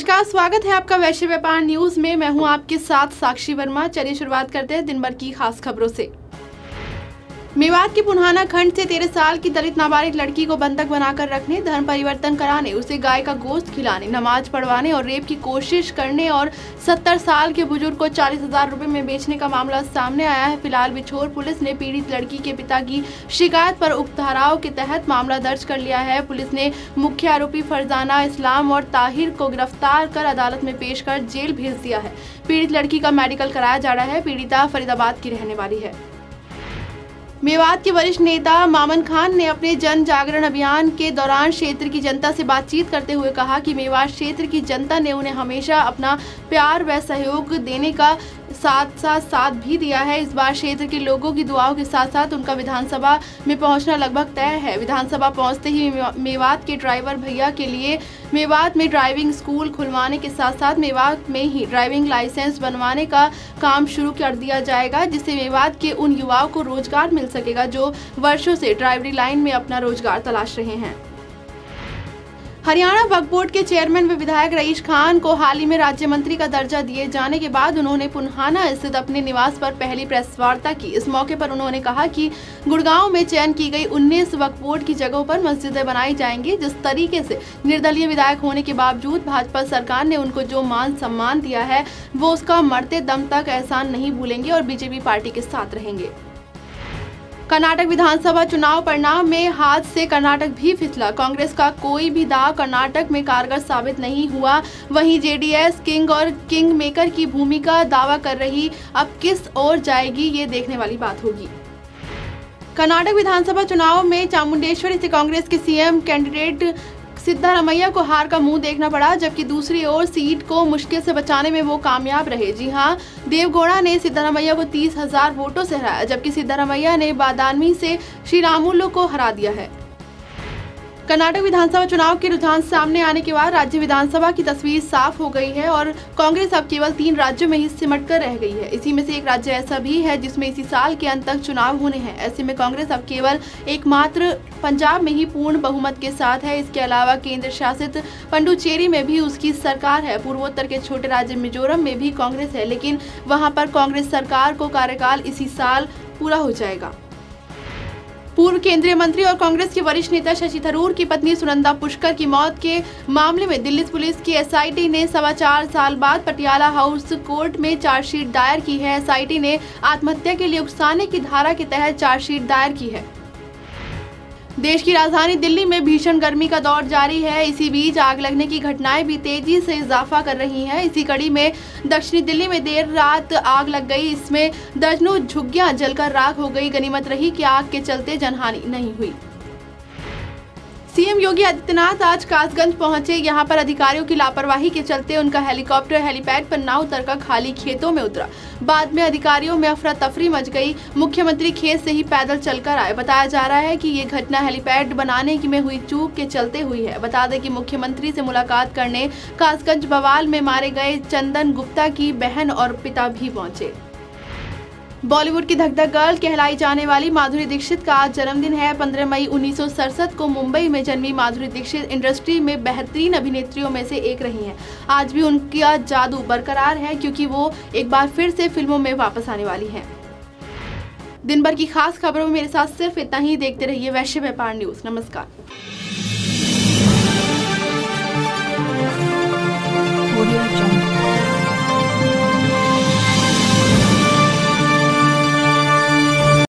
नमस्कार, स्वागत है आपका वैश्य व्यापार न्यूज में। मैं हूं आपके साथ साक्षी वर्मा। चलिए शुरुआत करते हैं दिन भर की खास खबरों से। मेवात के पुनहाना खंड से 13 साल की दलित नाबालिग लड़की को बंधक बनाकर रखने, धर्म परिवर्तन कराने, उसे गाय का गोश्त खिलाने, नमाज पढ़वाने और रेप की कोशिश करने और 70 साल के बुजुर्ग को 40,000 रुपए में बेचने का मामला सामने आया है। फिलहाल बिछोर पुलिस ने पीड़ित लड़की के पिता की शिकायत पर उप धाराओं के तहत मामला दर्ज कर लिया है। पुलिस ने मुख्य आरोपी फरजाना इस्लाम और ताहिर को गिरफ्तार कर अदालत में पेश कर जेल भेज दिया है। पीड़ित लड़की का मेडिकल कराया जा रहा है। पीड़िता फरीदाबाद की रहने वाली है। मेवात के वरिष्ठ नेता मामन खान ने अपने जन जागरण अभियान के दौरान क्षेत्र की जनता से बातचीत करते हुए कहा कि मेवात क्षेत्र की जनता ने उन्हें हमेशा अपना प्यार व सहयोग देने का साथ भी दिया है। इस बार क्षेत्र के लोगों की दुआओं के साथ साथ उनका विधानसभा में पहुंचना लगभग तय है। विधानसभा पहुंचते ही मेवात के ड्राइवर भैया के लिए मेवात में ड्राइविंग स्कूल खुलवाने के साथ साथ मेवात में ही ड्राइविंग लाइसेंस बनवाने का काम शुरू कर दिया जाएगा, जिससे मेवात के उन युवाओं को रोजगार मिल सकेगा जो वर्षों से ड्राइवरी लाइन में अपना रोजगार तलाश रहे हैं। हरियाणा वक्फ बोर्ड के चेयरमैन व विधायक रईश खान को हाल ही में राज्य मंत्री का दर्जा दिए जाने के बाद उन्होंने पुनहाना स्थित अपने निवास पर पहली प्रेस वार्ता की। इस मौके पर उन्होंने कहा कि गुड़गांव में चयन की गई 19 वक्फ बोर्ड की जगहों पर मस्जिदें बनाई जाएंगी। जिस तरीके से निर्दलीय विधायक होने के बावजूद भाजपा सरकार ने उनको जो मान सम्मान दिया है, वो उसका मरते दम तक एहसान नहीं भूलेंगे और बीजेपी पार्टी के साथ रहेंगे। कर्नाटक विधानसभा चुनाव परिणाम में हाथ से कर्नाटक भी फिसला। कांग्रेस का कोई भी दांव कर्नाटक में कारगर साबित नहीं हुआ। वहीं जेडीएस किंग और किंग मेकर की भूमिका दावा कर रही, अब किस ओर जाएगी ये देखने वाली बात होगी। कर्नाटक विधानसभा चुनाव में चामुंडेश्वरी से कांग्रेस के सीएम कैंडिडेट सिद्धारमैया को हार का मुंह देखना पड़ा, जबकि दूसरी ओर सीट को मुश्किल से बचाने में वो कामयाब रहे। जी हां, देवगौड़ा ने सिद्धारमैया को 30,000 वोटों से हराया, जबकि सिद्धारमैया ने बादामी से श्री रामुल्लू को हरा दिया है। कर्नाटक विधानसभा चुनाव के रुझान सामने आने के बाद राज्य विधानसभा की तस्वीर साफ हो गई है और कांग्रेस अब केवल 3 राज्यों में ही सिमट कर रह गई है। इसी में से एक राज्य ऐसा भी है जिसमें इसी साल के अंत तक चुनाव होने हैं। ऐसे में कांग्रेस अब केवल एकमात्र पंजाब में ही पूर्ण बहुमत के साथ है। इसके अलावा केंद्र शासित पांडुचेरी में भी उसकी सरकार है। पूर्वोत्तर के छोटे राज्य मिजोरम में भी कांग्रेस है, लेकिन वहाँ पर कांग्रेस सरकार को कार्यकाल इसी साल पूरा हो जाएगा। पूर्व केंद्रीय मंत्री और कांग्रेस के वरिष्ठ नेता शशि थरूर की पत्नी सुनंदा पुष्कर की मौत के मामले में दिल्ली पुलिस की एसआईटी ने 4.25 साल बाद पटियाला हाउस कोर्ट में चार्जशीट दायर की है। एसआईटी ने आत्महत्या के लिए उकसाने की धारा के तहत चार्जशीट दायर की है। देश की राजधानी दिल्ली में भीषण गर्मी का दौर जारी है। इसी बीच आग लगने की घटनाएं भी तेजी से इजाफा कर रही हैं। इसी कड़ी में दक्षिणी दिल्ली में देर रात आग लग गई। इसमें दर्जनों झुग्गियां जलकर राख हो गई। गनीमत रही कि आग के चलते जनहानि नहीं हुई। सीएम योगी आदित्यनाथ आज कासगंज पहुंचे। यहां पर अधिकारियों की लापरवाही के चलते उनका हेलीकॉप्टर हेलीपैड पर ना उतर कर खाली खेतों में उतरा। बाद में अधिकारियों में अफरा तफरी मच गई। मुख्यमंत्री खेत से ही पैदल चलकर आए। बताया जा रहा है कि ये घटना हेलीपैड बनाने की में हुई चूक के चलते हुई है। बता दें कि मुख्यमंत्री से मुलाकात करने कासगंज बवाल में मारे गए चंदन गुप्ता की बहन और पिता भी पहुंचे। बॉलीवुड की धक धक गर्ल कहलाई जाने वाली माधुरी दीक्षित का आज जन्मदिन है। 15 मई 1967 को मुंबई में जन्मी माधुरी दीक्षित इंडस्ट्री में बेहतरीन अभिनेत्रियों में से एक रही हैं। आज भी उनका जादू बरकरार है, क्योंकि वो एक बार फिर से फिल्मों में वापस आने वाली हैं। दिन भर की खास खबरों में मेरे साथ सिर्फ इतना ही। देखते रहिए वैश्य व्यापार न्यूज। नमस्कार।